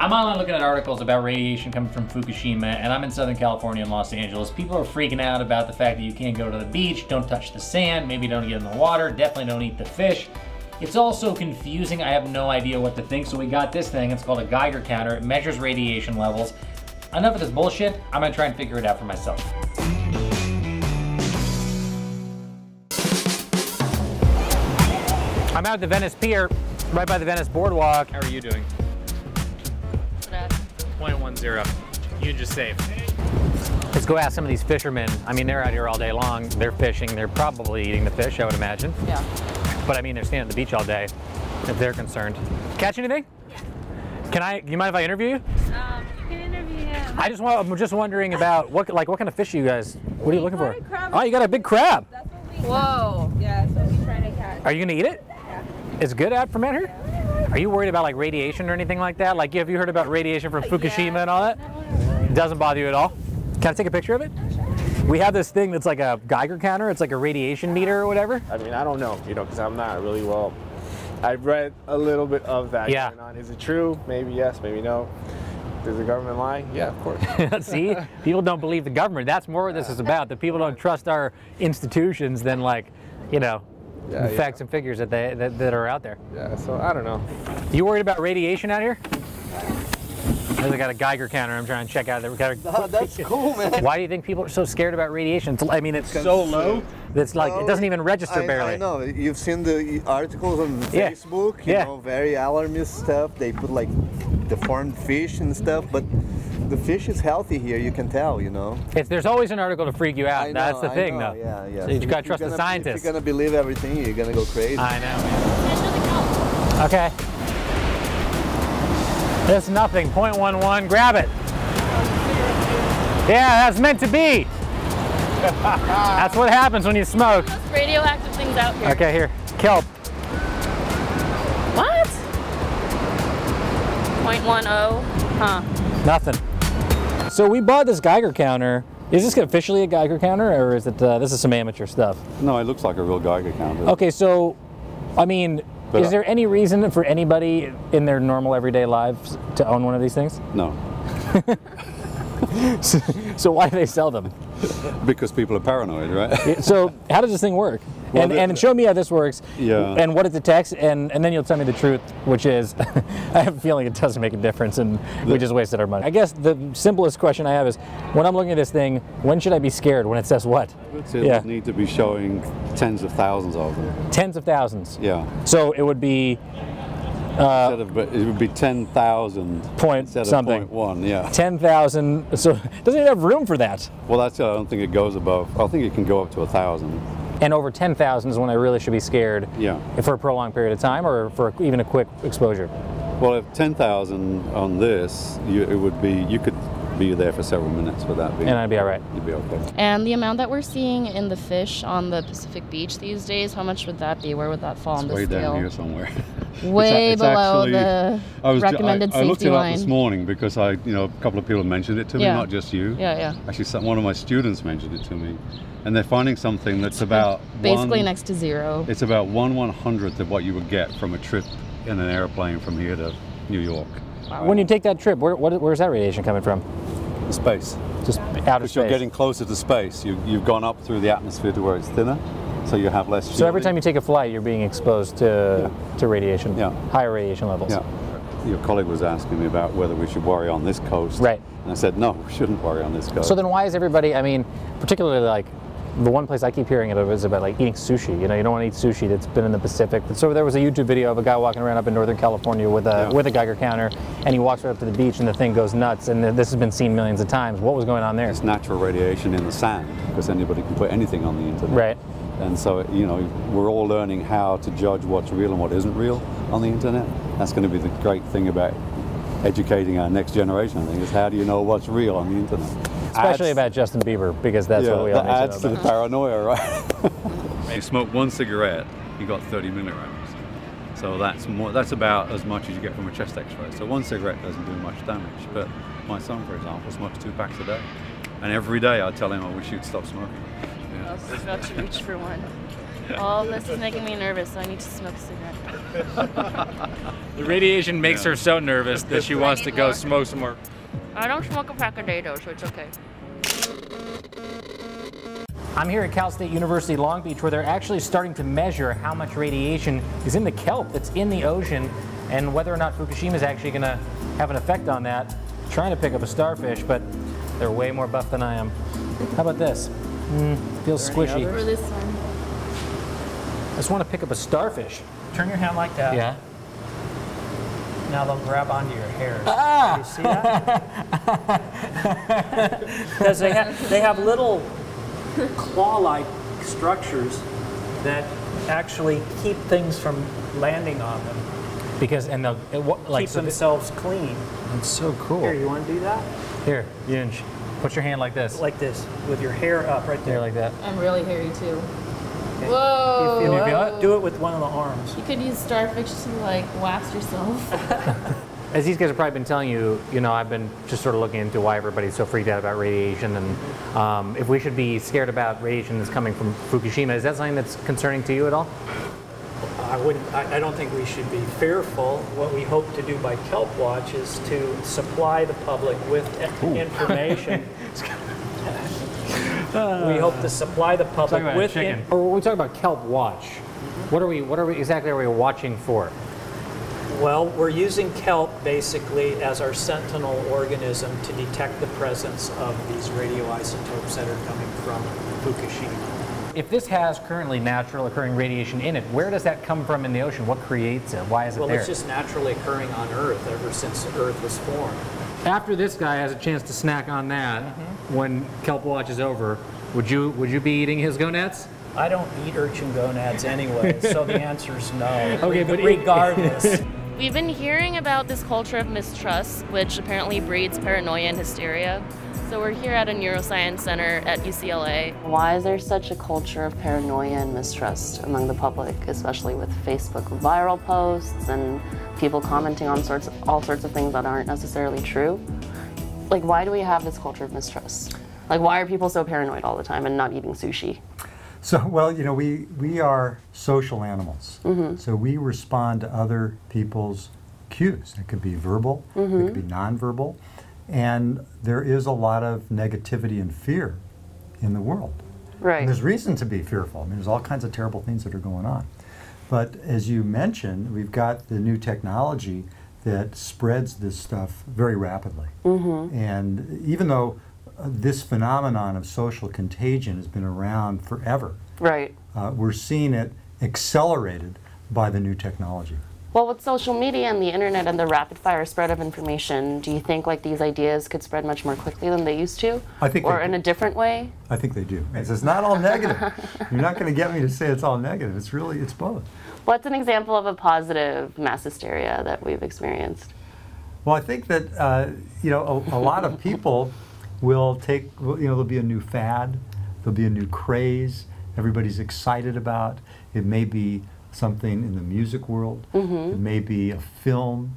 I'm online looking at articles about radiation coming from Fukushima, and I'm in Southern California and Los Angeles. People are freaking out about the fact that you can't go to the beach, don't touch the sand, maybe don't get in the water, definitely don't eat the fish. It's also confusing. I have no idea what to think. So we got this thing. It's called a Geiger counter. It measures radiation levels. Enough of this bullshit. I'm gonna try and figure it out for myself. I'm out at the Venice Pier, right by the Venice Boardwalk. How are you doing? 0.10. You just saved. Let's go ask some of these fishermen. I mean, they're out here all day long. They're fishing. They're probably eating the fish, I would imagine. Yeah. But I mean, they're standing at the beach all day if they're concerned. Catch anything? Yeah. Do you mind if I interview you? You can interview him. I'm just wondering about what kind of fish are you guys? What are you looking for? Oh, you got a big crab. That's what we— whoa. Yeah, that's what we're trying to catch. Are you gonna eat it? Yeah. It's good out from out here? Yeah. Are you worried about like radiation or anything like that? Like, have you heard about radiation from Fukushima and all that? It doesn't bother you at all? Can I take a picture of it? We have this thing that's like a Geiger counter. It's like a radiation meter or whatever. I mean, I don't know, you know, because I'm not really well. I've read a little bit of that going on. Is it true? Maybe yes, maybe no. Does the government lie? Yeah, of course. See, people don't believe the government. That's more what this is about. The people don't trust our institutions than, like, you know, the facts and figures that that are out there. Yeah, so I don't know. You worried about radiation out here? I got a Geiger counter I'm trying to check out. That's cool, man. Why do you think people are so scared about radiation? I mean, it's so low. It's like, it doesn't even register barely. I know. You've seen the articles on Facebook, you know, very alarmist stuff. They put like deformed fish and stuff, but the fish is healthy here, you can tell, you know. There's always an article to freak you out. That's the thing, though. Yeah, yeah. So you got to trust the scientists. If you're going to believe everything, you're going to go crazy. I know, man. Okay. There's nothing. 0.11. Grab it. Yeah, that's meant to be. That's what happens when you smoke. There's most radioactive things out here. Okay, here. Kelp. What? 0.10. Huh. Nothing. So we bought this Geiger counter. Is this officially a Geiger counter, or is it this is some amateur stuff? No, it looks like a real Geiger counter. Okay, so I mean, is there any reason for anybody in their normal everyday lives to own one of these things? No. So why do they sell them? Because people are paranoid, right? So how does this thing work? Well, and show me how this works, and what it detects, and then you'll tell me the truth, which is, I have a feeling it doesn't make a difference, and we just wasted our money. I guess the simplest question I have is, when I'm looking at this thing, when should I be scared? When it says what? It would need to be showing tens of thousands of them. Tens of thousands? Yeah. So it would be... it would be 10,000 point instead of something. 0.1, yeah. 10,000. So doesn't it have room for that? Well, that's I don't think it goes above. I think it can go up to 1,000. And over 10,000 is when I really should be scared. Yeah. For a prolonged period of time, or for even a quick exposure. Well, if 10,000 on this, it would be you could be there for several minutes without being. And I'd be all right. You'd be okay. And the amount that we're seeing in the fish on the Pacific Beach these days, how much would that be? Where would that fall on the scale? It's way down here somewhere. Way below the recommended safety line. I looked it up this morning because a couple of people mentioned it to me, not just you. Yeah, yeah. Actually, one of my students mentioned it to me, and they're finding something that's about basically next to zero. It's about 1/100th of what you would get from a trip in an airplane from here to New York. Wow. When you take that trip, where's that radiation coming from? Space. Just outer space. You're getting closer to space. You've gone up through the atmosphere to where it's thinner. So you have less. So every time you take a flight, you're being exposed to radiation, higher radiation levels. Yeah. Your colleague was asking me about whether we should worry on this coast. Right. And I said, no, we shouldn't worry on this coast. So then why is everybody, I mean, particularly like the one place I keep hearing it is about like eating sushi. You know, you don't want to eat sushi that's been in the Pacific. So there was a YouTube video of a guy walking around up in Northern California with a Geiger counter, and he walks right up to the beach and the thing goes nuts, and this has been seen millions of times. What was going on there? It's natural radiation in the sand, because anybody can put anything on the internet. Right. And so, you know, we're all learning how to judge what's real and what isn't real on the internet. That's going to be the great thing about educating our next generation, I think, is how do you know what's real on the internet? Especially about Justin Bieber, because that's what we all need to know about. Adds to the paranoia, right? You smoke one cigarette, you got 30 milligrams. So that's about as much as you get from a chest X-ray. So one cigarette doesn't do much damage. But my son, for example, smokes 2 packs a day. And every day I tell him I wish you'd stop smoking. I was about to reach for one. All this is making me nervous, so I need to smoke a cigarette. The radiation makes her so nervous that she wants to go smoke some more. I don't smoke a pack a day though, so it's okay. I'm here at Cal State University Long Beach, where they're actually starting to measure how much radiation is in the kelp that's in the ocean and whether or not Fukushima is actually going to have an effect on that. I'm trying to pick up a starfish, but they're way more buff than I am. How about this? Feels squishy. For this one. I just want to pick up a starfish. Turn your hand like that. Yeah. Now they'll grab onto your hair. Ah! Do you see that? Because they have little claw-like structures that actually keep things from landing on them. Because they'll keep themselves clean. That's so cool. Here, you want to do that? Here, Yunj, put your hand like this. Like this, with your hair up right there. Hair like that. I'm really hairy too. Okay. Whoa! You feel it? Do it with one of the arms. You could use starfish to like wax yourself. As these guys have probably been telling you, you know, I've been just sort of looking into why everybody's so freaked out about radiation, and if we should be scared about radiation that's coming from Fukushima. Is that something that's concerning to you at all? I don't think we should be fearful. What we hope to do by Kelp Watch is to supply the public with information. We hope to supply the public with chicken. Or when we talk about Kelp Watch, what exactly are we watching for? Well, we're using kelp basically as our sentinel organism to detect the presence of these radioisotopes that are coming from Fukushima. If this has currently natural occurring radiation in it, where does that come from in the ocean? What creates it? Why is it there? Well, it's just naturally occurring on Earth ever since Earth was formed. After this guy has a chance to snack on that, when Kelp Watch is over, would you be eating his gonads? I don't eat urchin gonads anyway, so the answer is no. Okay, but regardless. We've been hearing about this culture of mistrust, which apparently breeds paranoia and hysteria. So we're here at a neuroscience center at UCLA. Why is there such a culture of paranoia and mistrust among the public, especially with Facebook viral posts and people commenting on all sorts of things that aren't necessarily true? Like, why do we have this culture of mistrust? Like, why are people so paranoid all the time and not eating sushi? So, well, you know, we are social animals. So we respond to other people's cues. It could be verbal, it could be nonverbal, and there is a lot of negativity and fear in the world. Right. And there's reason to be fearful. I mean, there's all kinds of terrible things that are going on. But as you mentioned, we've got the new technology that spreads this stuff very rapidly. And even though this phenomenon of social contagion has been around forever. Right. We're seeing it accelerated by the new technology. Well, with social media and the internet and the rapid fire spread of information, do you think like these ideas could spread much more quickly than they used to? I think or in a different way? I think they do. It's not all negative. You're not going to get me to say it's all negative. It's really, it's both. What's an example of a positive mass hysteria that we've experienced? Well, I think that, you know, a lot of people will take, you know, there'll be a new fad, there'll be a new craze everybody's excited about. It may be something in the music world, it may be a film.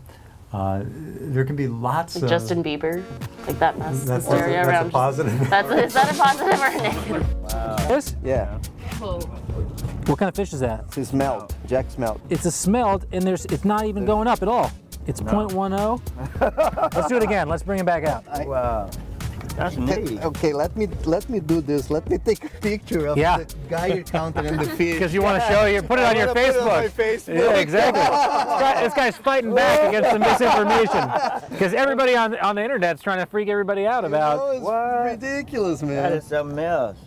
There can be lots like of... Justin Bieber, like that mess. That's around. A positive. Is that a positive or a negative? Wow. This? Yeah. Whoa. What kind of fish is that? It's a smelt, jack smelt. It's a smelt, and it's not even going up at all. It's 0.10. Let's do it again. Let's bring it back out. Wow. That's neat. Okay, let me do this. Let me take a picture of the guy you're counting in the fish. Because you want to show you, put it on your Facebook. Put it on my Facebook. Yeah, exactly. This guy's fighting back against the misinformation. Because everybody on the internet's trying to freak everybody out about. You know, it's ridiculous, man. That is something else.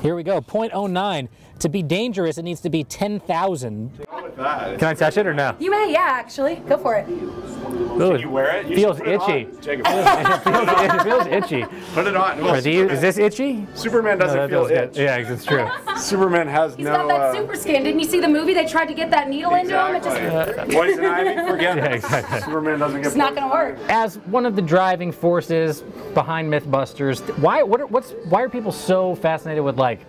Here we go. 0.09. To be dangerous, it needs to be 10,000. Can I touch it or no? You may, yeah, actually. Go for it. Ooh, you wear it? You feels it itchy. It feels itchy. Put it on. Well, is this itchy? Superman doesn't feel itch. Yeah, it's true. Superman has He's got that super skin. Didn't you see the movie? They tried to get that needle into him. It just poison ivy. Forget it. Exactly. Superman doesn't get. It's not going to work. As one of the driving forces behind Mythbusters, why are people so fascinated with like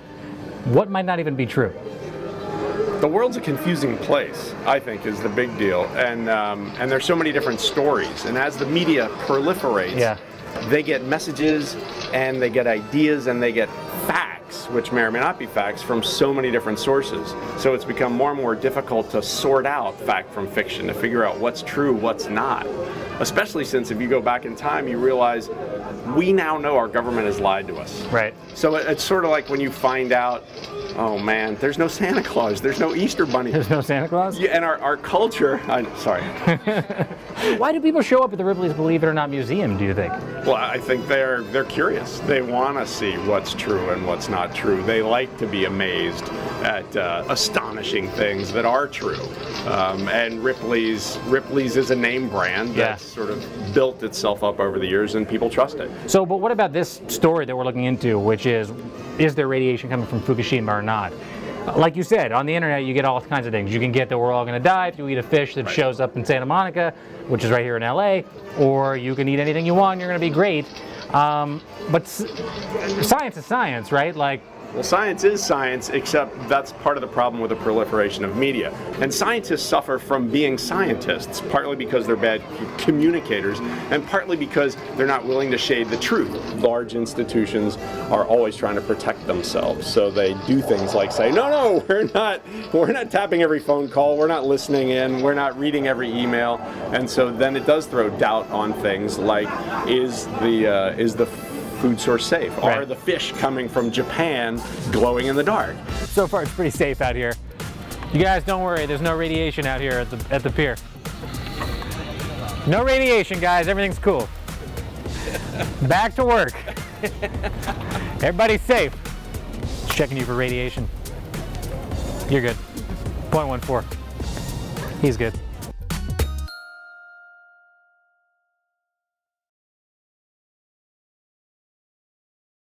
what might not even be true? The world's a confusing place, I think, is the big deal, and there's so many different stories. And as the media proliferates, they get messages, and they get ideas, and they get facts facts, which may or may not be facts, from so many different sources. So it's become more and more difficult to sort out fact from fiction, to figure out what's true, what's not. Especially since if you go back in time, you realize we now know our government has lied to us. Right. So it's sort of like when you find out, oh man, there's no Santa Claus, there's no Easter Bunny. There's no Santa Claus? Yeah, and our culture, I'm sorry. Why do people show up at the Ripley's Believe It or Not museum, do you think? Well, I think they're curious. They want to see what's true and what's not true. They like to be amazed at astonishing things that are true. And Ripley's is a name brand that's sort of built itself up over the years and people trust it. So, but what about this story that we're looking into, which is there radiation coming from Fukushima or not? Like you said, on the internet you get all kinds of things. You can get that we're all going to die if you eat a fish that shows up in Santa Monica, which is right here in LA, or you can eat anything you want, you're going to be great. But science is science, right? Like, well, science is science, except that's part of the problem with the proliferation of media. And scientists suffer from being scientists, partly because they're bad communicators, and partly because they're not willing to shade the truth. Large institutions are always trying to protect themselves, so they do things like say, no, we're not tapping every phone call, we're not listening in, we're not reading every email. And so then it does throw doubt on things like, is the food source safe? Right. Are the fish coming from Japan glowing in the dark? So far it's pretty safe out here. You guys don't worry, there's no radiation out here at the pier. No radiation, guys, everything's cool. Back to work. Everybody's safe. Just checking you for radiation. You're good. 0.14. He's good.